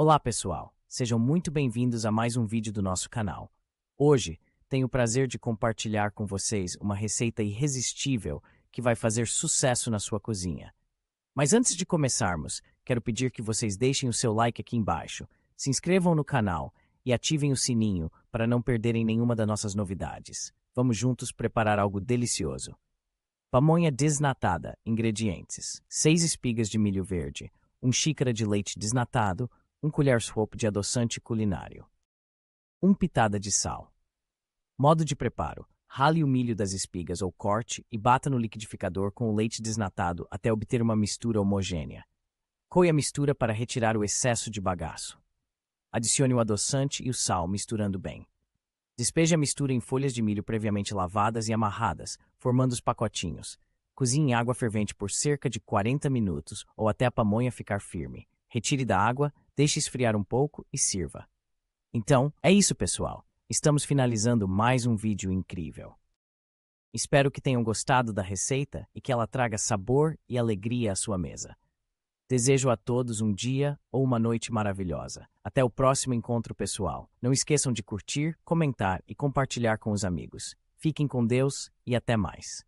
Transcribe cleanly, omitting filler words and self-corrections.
Olá pessoal, sejam muito bem-vindos a mais um vídeo do nosso canal. Hoje, tenho o prazer de compartilhar com vocês uma receita irresistível que vai fazer sucesso na sua cozinha. Mas antes de começarmos, quero pedir que vocês deixem o seu like aqui embaixo, se inscrevam no canal e ativem o sininho para não perderem nenhuma das nossas novidades. Vamos juntos preparar algo delicioso. Pamonha desnatada. Ingredientes: 6 espigas de milho verde, 1 xícara de leite desnatado, 1 colher sopa de adoçante culinário, 1 pitada de sal. Modo de preparo: rale o milho das espigas ou corte e bata no liquidificador com o leite desnatado até obter uma mistura homogênea. Coe a mistura para retirar o excesso de bagaço. Adicione o adoçante e o sal, misturando bem. Despeje a mistura em folhas de milho previamente lavadas e amarradas, formando os pacotinhos. Cozinhe em água fervente por cerca de 40 minutos ou até a pamonha ficar firme. Retire da água, deixe esfriar um pouco e sirva. Então, é isso, pessoal. Estamos finalizando mais um vídeo incrível. Espero que tenham gostado da receita e que ela traga sabor e alegria à sua mesa. Desejo a todos um dia ou uma noite maravilhosa. Até o próximo encontro, pessoal. Não esqueçam de curtir, comentar e compartilhar com os amigos. Fiquem com Deus e até mais.